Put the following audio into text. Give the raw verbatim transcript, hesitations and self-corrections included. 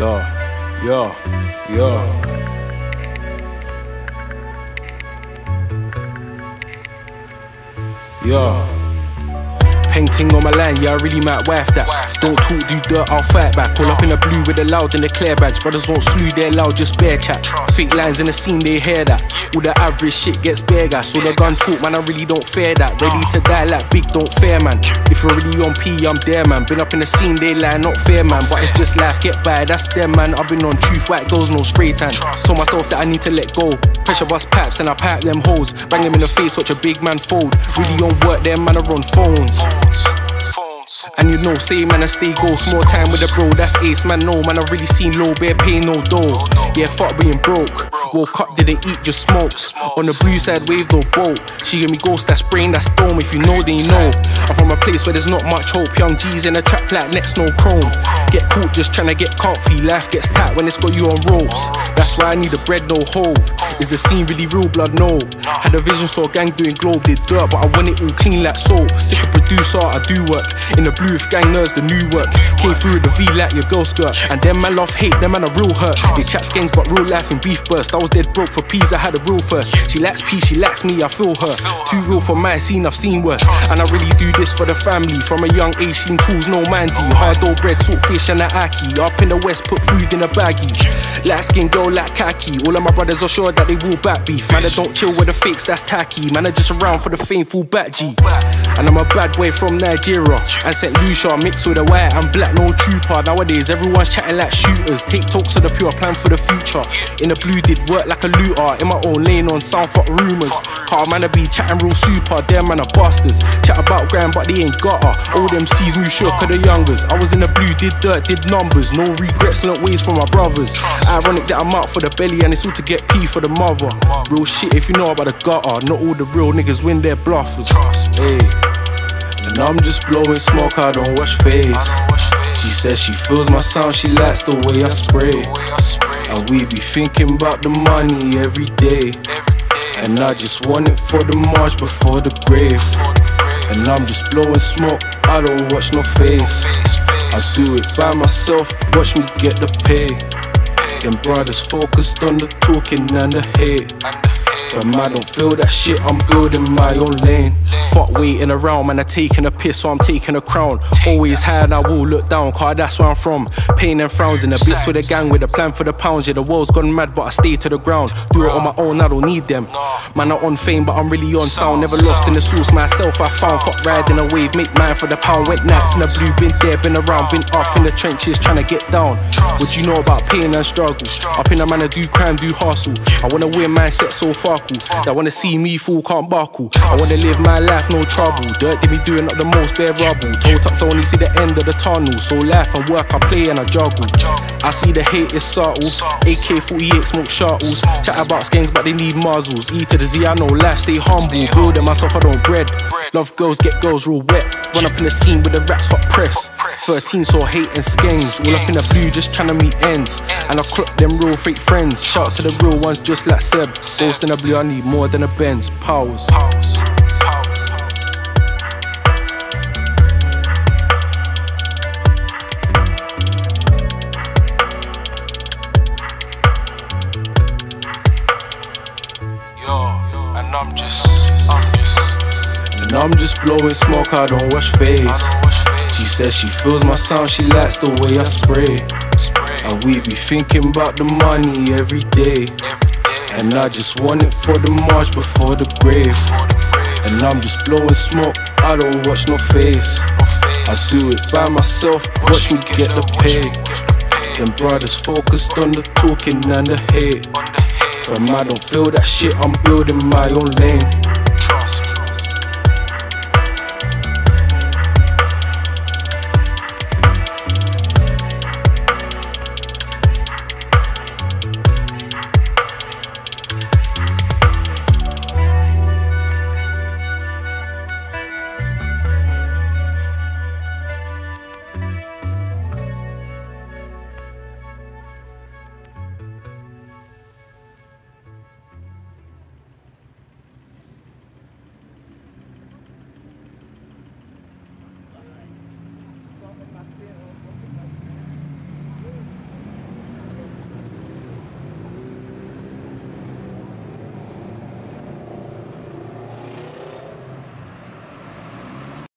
Yo, yo, yo. Yo. Painting on my line, yeah, I really might wife that. Don't talk, do dirt, I'll fight back. Call up in the blue with the loud and the clear badge. Brothers won't slew, they're loud, just bear chat. Fake lines in the scene, they hear that. All the average shit gets bare gas. All the gun talk, man, I really don't fear that. Ready to die like big, don't fear, man. If you're really on P, I'm there, man. Been up in the scene, they lie, not fair, man. But it's just life, get by, that's them, man. I've been on truth, white girls, no spray tan. Told myself that I need to let go. Pressure bust pipes and I pipe them hoes. Bang them in the face, watch a big man fold. Really on work, them man are on phones. And you know, say man, I stay ghost. More time with the bro, that's ace, man. No, man, I've really seen low, bare pay, no dough. Yeah, fuck being broke. Woke up, didn't eat, just smoked. On the blue side, wave, no boat. She gave me ghost, that's brain, that's dome. If you know, then you know. I'm from a place where there's not much hope. Young G's in a trap like Nets, no chrome. Get caught just trying to get comfy. Life gets tight when it's got you on ropes. That's why I need a bread, no hove. Is the scene really real, blood? No. Had a vision, saw a gang doing globe. Did dirt, but I want it all clean like soap. Sick of producer, I do work. In the blue, if gang nerds, the new work. Came through with the V like your girl skirt. And them man love hate, them man a real hurt. They chat games, but real life and beef burst. I was dead broke for peas, I had a real first. She lacks peas, she lacks me, I feel her. Too real for my scene, I've seen worse. And I really do this for the family. From a young age, seen tools, no mandy. Hard dough bread, salt fish and a ackee. Up in the west, put food in a baggie. Light skin girl like khaki. All of my brothers are sure that they will back beef. Man, I don't chill with the fakes, that's tacky. Man, I just around for the faithful back G. And I'm a bad boy from Nigeria and Saint Lucia, mixed with the white and black, no trooper. Nowadays, everyone's chatting like shooters. Take talks of the pure, plan for the future. In the blue, did work like a looter. In my own lane on sound, fuck rumours. Car man, I be chatting real super. Them man are bastards. Chat about grand, but they ain't got her. All them C's move shook of the youngers. I was in the blue, did dirt, did numbers. No regrets, not ways for my brothers. Ironic that I'm out for the belly and it's all to get pee for the mother. Real shit if you know about the gutter. Not all the real niggas win their bluffers. Hey. And I'm just blowing smoke, I don't wash face. She says she feels my sound, she likes the way I spray. And we be thinking about the money every day. And I just want it for the march before the grave. And I'm just blowing smoke, I don't watch no face. I do it by myself, watch me get the pay. Them brothers focused on the talking and the hate. Fam, I don't feel that shit, I'm building my own lane. Fuck waiting around, man, I taking a piss, so I'm taking a crown. Always high and I will look down, car that's where I'm from. Pain and frowns in the blitz with a gang with a plan for the pounds. Yeah, the world's gone mad, but I stay to the ground. Do it on my own, I don't need them. Man, I'm on fame, but I'm really on sound. Never lost in the source, myself I found. Fuck riding a wave, make mine for the pound. Went nights in the blue, been there, been around. Been up in the trenches, trying to get down. What you know about pain and struggle? Up in the man, I do crime, do hustle. I wanna win, mindset so far. That wanna see me fall, can't buckle. I wanna live my life, no trouble. Dirt did me doing up the most, bare rubble. Toe tucks, I only see the end of the tunnel. So life and work, I play and I juggle. I see the hate is subtle. A K forty-eight smoke shuttles. Chat about skanks but they need muzzles. E to the Z, I know life, stay humble. Building myself, I don't bread. Love girls, get girls real wet. Run up in the scene with the rats, fuck press. Thirteen saw hate and skanks. All up in the blue, just trying to meet ends. And I clock them real fake friends. Shout out to the real ones just like Seb. Ghost in the Blue, I need more than a Benz. Powers. Yo, and I'm just, I'm just. And I'm just blowing smoke, I don't wash face. She says she feels my sound, she likes the way I spray. And we be thinking about the money every day. And I just want it for the march before the grave. And I'm just blowing smoke, I don't watch no face. I do it by myself, watch me get the pay. Them brothers focused on the talking and the hate. Fam, I don't feel that shit, I'm building my own lane.